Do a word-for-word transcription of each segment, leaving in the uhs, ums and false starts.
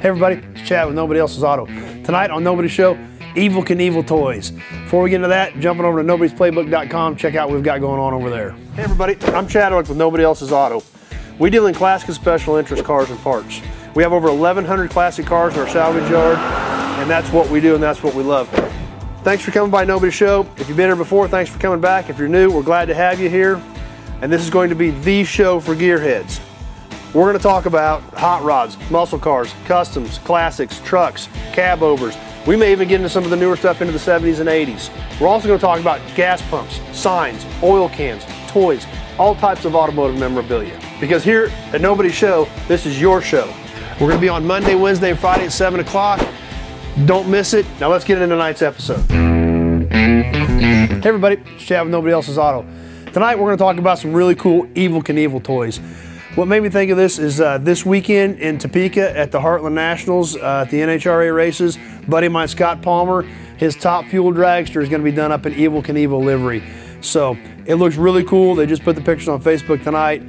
Hey everybody, it's Chad with Nobody Else's Auto. Tonight on Nobody's Show, Evel Knievel toys. Before we get into that, jumping over to Nobody's Playbook dot com, check out what we've got going on over there. Hey everybody, I'm Chad with Nobody Else's Auto. We deal in classic and special interest cars and parts. We have over eleven hundred classic cars in our salvage yard, and that's what we do and that's what we love. Thanks for coming by Nobody's Show. If you've been here before, thanks for coming back. If you're new, we're glad to have you here. And this is going to be the show for gearheads. We're going to talk about hot rods, muscle cars, customs, classics, trucks, cab overs. We may even get into some of the newer stuff into the seventies and eighties. We're also going to talk about gas pumps, signs, oil cans, toys, all types of automotive memorabilia. Because here at Nobody's Show, this is your show. We're going to be on Monday, Wednesday, and Friday at seven o'clock. Don't miss it. Now let's get into tonight's episode. Hey everybody, it's Chad with Nobody Else's Auto. Tonight we're going to talk about some really cool Evel Knievel toys. What made me think of this is uh, this weekend in Topeka at the Heartland Nationals uh, at the N H R A races, buddy of mine Scott Palmer, his top fuel dragster is going to be done up in Evel Knievel livery. So it looks really cool. They just put the pictures on Facebook tonight.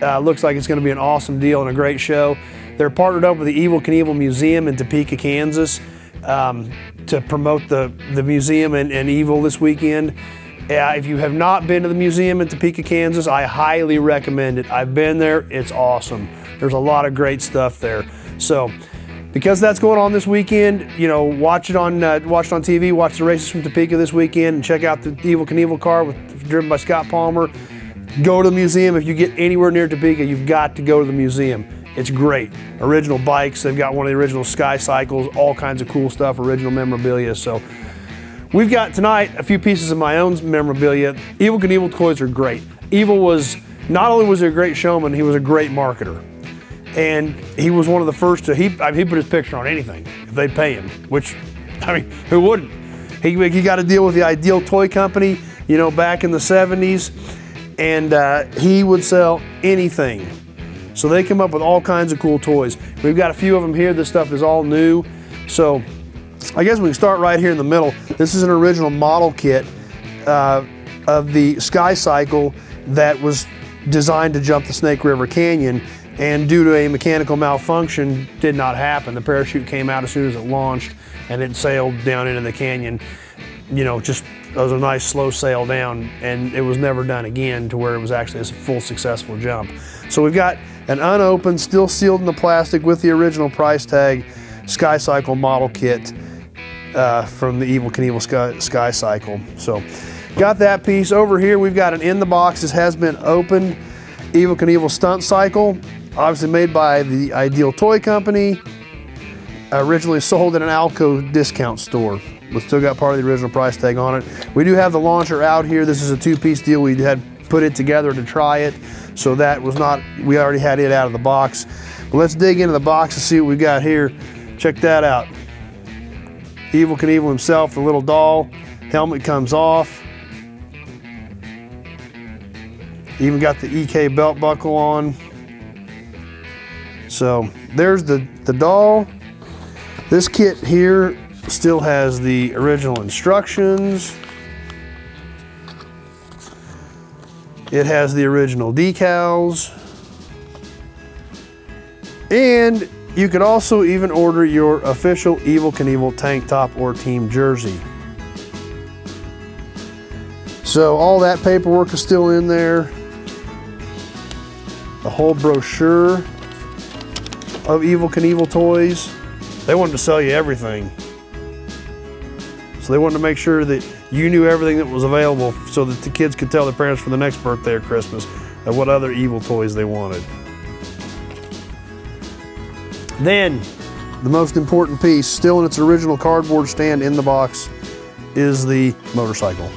Uh, looks like it's going to be an awesome deal and a great show. They're partnered up with the Evel Knievel Museum in Topeka, Kansas um, to promote the, the museum and, and Evel this weekend. Uh, if you have not been to the museum in Topeka, Kansas, I highly recommend it. I've been there, it's awesome. There's a lot of great stuff there. So, because that's going on this weekend, you know, watch it on uh, watch it on T V, watch the races from Topeka this weekend, and check out the Evel Knievel car with, driven by Scott Palmer. Go to the museum. If you get anywhere near Topeka, you've got to go to the museum. It's great. Original bikes, they've got one of the original Sky Cycles, all kinds of cool stuff, original memorabilia, so. We've got tonight a few pieces of my own memorabilia. Evel Knievel toys are great. Evel was, not only was he a great showman, he was a great marketer. And he was one of the first to, he, I mean, he put his picture on anything, if they'd pay him, which, I mean, who wouldn't? He, he got a deal with the Ideal Toy Company, you know, back in the seventies, and uh, he would sell anything. So they come up with all kinds of cool toys. We've got a few of them here. This stuff is all new, so. I guess we can start right here in the middle. This is an original model kit uh, of the Sky Cycle that was designed to jump the Snake River Canyon, and due to a mechanical malfunction, did not happen. The parachute came out as soon as it launched, and it sailed down into the canyon. You know, just it was a nice slow sail down, and it was never done again to where it was actually a full successful jump. So we've got an unopened, still sealed in the plastic with the original price tag, Sky Cycle model kit. Uh, from the Evel Knievel Sky, Sky Cycle. So, got that piece. Over here we've got an in the box, this has been opened, Evel Knievel Stunt Cycle, obviously made by the Ideal Toy Company, originally sold at an Alco discount store. We've still got part of the original price tag on it. We do have the launcher out here. This is a two-piece deal. We had put it together to try it, so that was not, we already had it out of the box. But let's dig into the box and see what we got here. Check that out. Evel Knievel himself, the little doll. Helmet comes off. Even got the E K belt buckle on. So there's the, the doll. This kit here still has the original instructions. It has the original decals. And you can also even order your official Evel Knievel tank top or team jersey. So all that paperwork is still in there. The whole brochure of Evel Knievel toys. They wanted to sell you everything. So they wanted to make sure that you knew everything that was available so that the kids could tell their parents for the next birthday or Christmas of what other Evel toys they wanted. Then, the most important piece, still in its original cardboard stand in the box, is the motorcycle.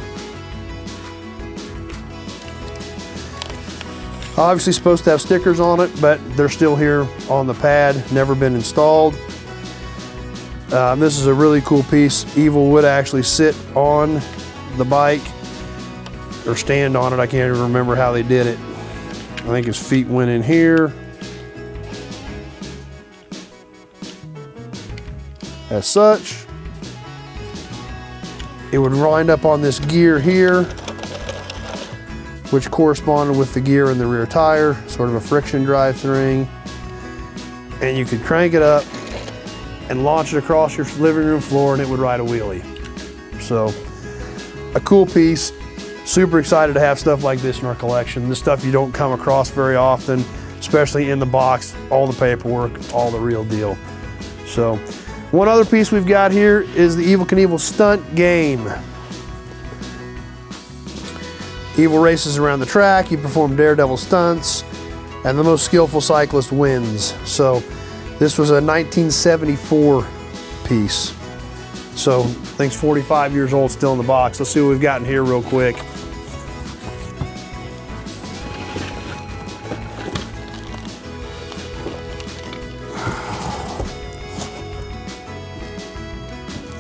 Obviously supposed to have stickers on it, but they're still here on the pad, never been installed. Um, this is a really cool piece. Evel would actually sit on the bike, or stand on it, I can't even remember how they did it. I think his feet went in here. As such, it would wind up on this gear here, which corresponded with the gear in the rear tire, sort of a friction drive string. And you could crank it up and launch it across your living room floor and it would ride a wheelie. So a cool piece. Super excited to have stuff like this in our collection. This stuff you don't come across very often, especially in the box, all the paperwork, all the real deal. So one other piece we've got here is the Evel Knievel Stunt Game. Evel races around the track, you perform daredevil stunts, and the most skillful cyclist wins. So this was a nineteen seventy-four piece. So I think it's forty-five years old, still in the box. Let's see what we've got in here real quick.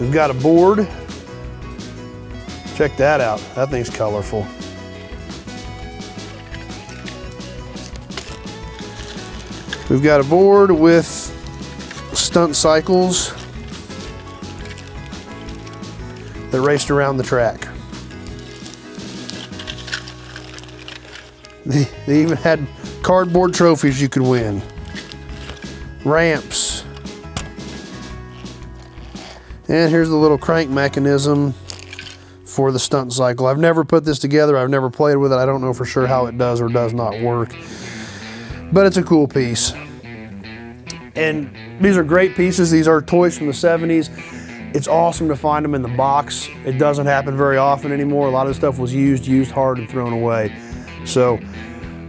We've got a board. Check that out. That thing's colorful. We've got a board with stunt cycles that raced around the track. They, they even had cardboard trophies you could win. Ramps. And here's the little crank mechanism for the stunt cycle. I've never put this together. I've never played with it. I don't know for sure how it does or does not work, but it's a cool piece. And these are great pieces. These are toys from the seventies. It's awesome to find them in the box. It doesn't happen very often anymore. A lot of the stuff was used, used hard and thrown away. So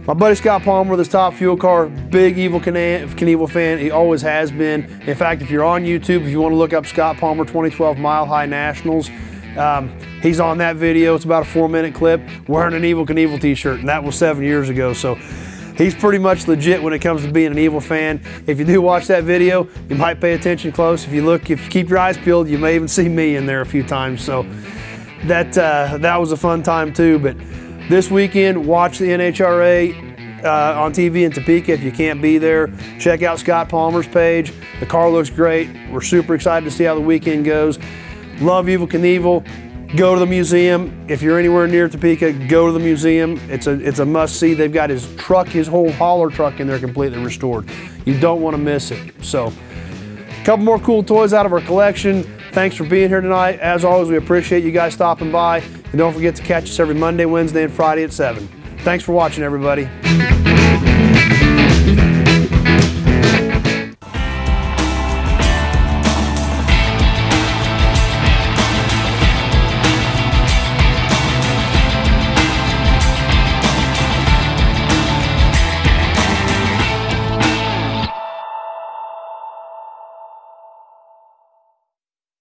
my buddy Scott Palmer with his Top Fuel Car, big Evel Knievel fan, he always has been. In fact, if you're on YouTube, if you want to look up Scott Palmer twenty twelve Mile High Nationals, um, he's on that video. It's about a four minute clip wearing an Evel Knievel t-shirt, and that was seven years ago. So he's pretty much legit when it comes to being an Evel fan. If you do watch that video, you might pay attention close. If you look, if you keep your eyes peeled, you may even see me in there a few times. So that, uh, that was a fun time too. But this weekend, watch the N H R A uh, on T V in Topeka if you can't be there. Check out Scott Palmer's page. The car looks great. We're super excited to see how the weekend goes. Love Evel Knievel. Go to the museum. If you're anywhere near Topeka, go to the museum. It's a, it's a must-see. They've got his truck, his whole hauler truck in there completely restored. You don't want to miss it. So, a couple more cool toys out of our collection. Thanks for being here tonight. As always, we appreciate you guys stopping by. And don't forget to catch us every Monday, Wednesday, and Friday at seven. Thanks for watching, everybody.